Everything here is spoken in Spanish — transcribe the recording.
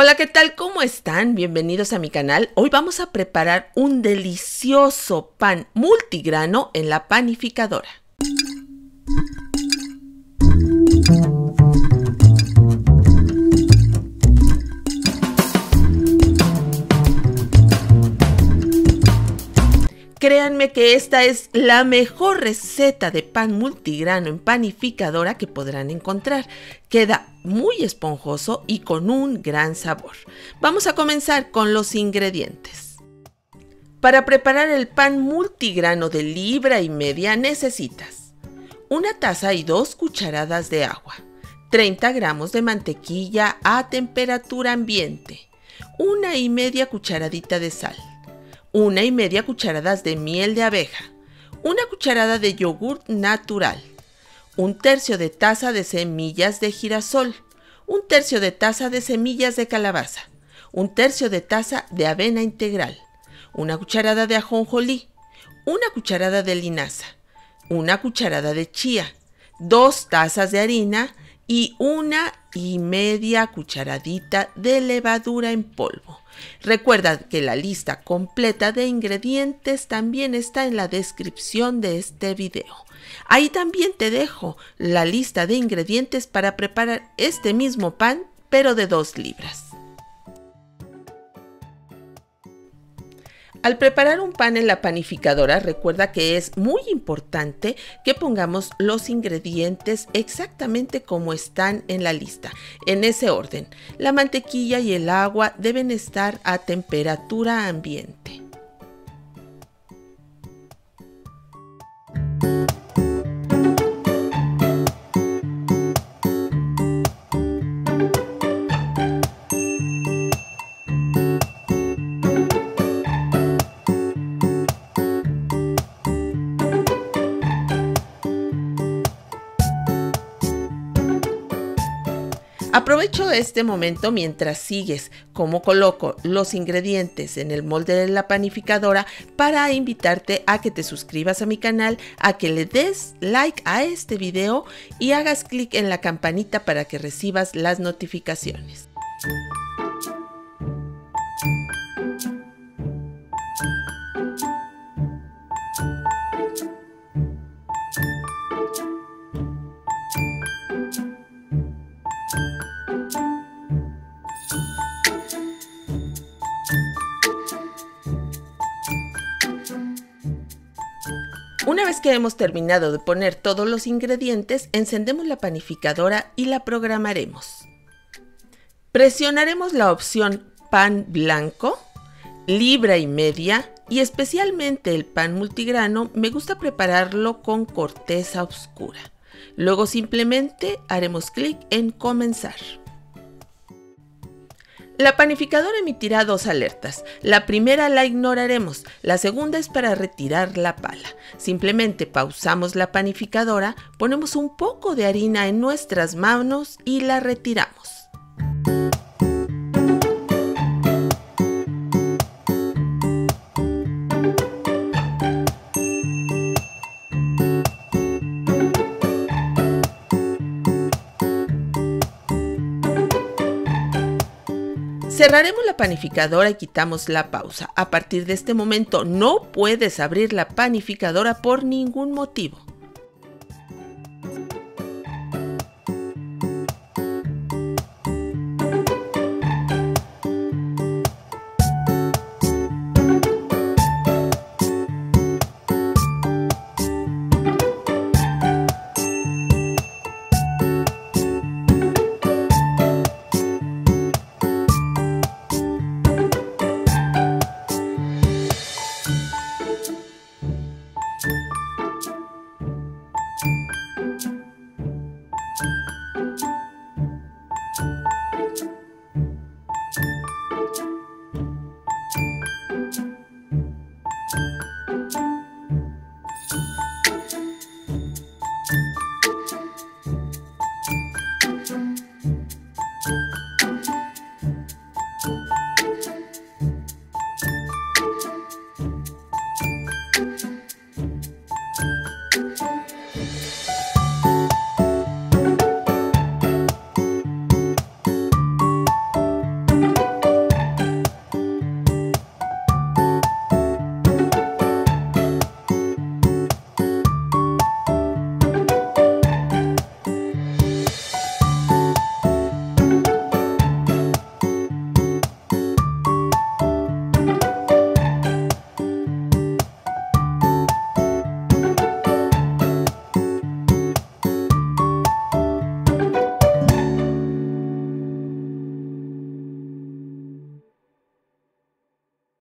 Hola, ¿qué tal? ¿Cómo están? Bienvenidos a mi canal. Hoy vamos a preparar un delicioso pan multigrano en la panificadora. Créanme que esta es la mejor receta de pan multigrano en panificadora que podrán encontrar. Queda muy esponjoso y con un gran sabor. Vamos a comenzar con los ingredientes. Para preparar el pan multigrano de 1,5 libras necesitas 1 taza y 2 cucharadas de agua, 30 gramos de mantequilla a temperatura ambiente, 1,5 cucharaditas de sal, 1,5 cucharadas de miel de abeja, 1 cucharada de yogur natural, 1/3 taza de semillas de girasol, 1/3 taza de semillas de calabaza, 1/3 taza de avena integral, 1 cucharada de ajonjolí, 1 cucharada de linaza, 1 cucharada de chía, 2 tazas de harina y 1,5 cucharadita de levadura en polvo. Recuerda que la lista completa de ingredientes también está en la descripción de este video. Ahí también te dejo la lista de ingredientes para preparar este mismo pan, pero de 2 libras. Al preparar un pan en la panificadora, recuerda que es muy importante que pongamos los ingredientes exactamente como están en la lista, en ese orden. La mantequilla y el agua deben estar a temperatura ambiente. Aprovecho este momento mientras sigues cómo coloco los ingredientes en el molde de la panificadora para invitarte a que te suscribas a mi canal, a que le des like a este video y hagas clic en la campanita para que recibas las notificaciones. Una vez que hemos terminado de poner todos los ingredientes, encendemos la panificadora y la programaremos. Presionaremos la opción pan blanco, 1,5 libras, y especialmente el pan multigrano me gusta prepararlo con corteza oscura. Luego simplemente haremos clic en comenzar. La panificadora emitirá 2 alertas. La primera la ignoraremos, la segunda es para retirar la pala. Simplemente pausamos la panificadora, ponemos un poco de harina en nuestras manos y la retiramos. Cerraremos la panificadora y quitamos la pausa. A partir de este momento no puedes abrir la panificadora por ningún motivo.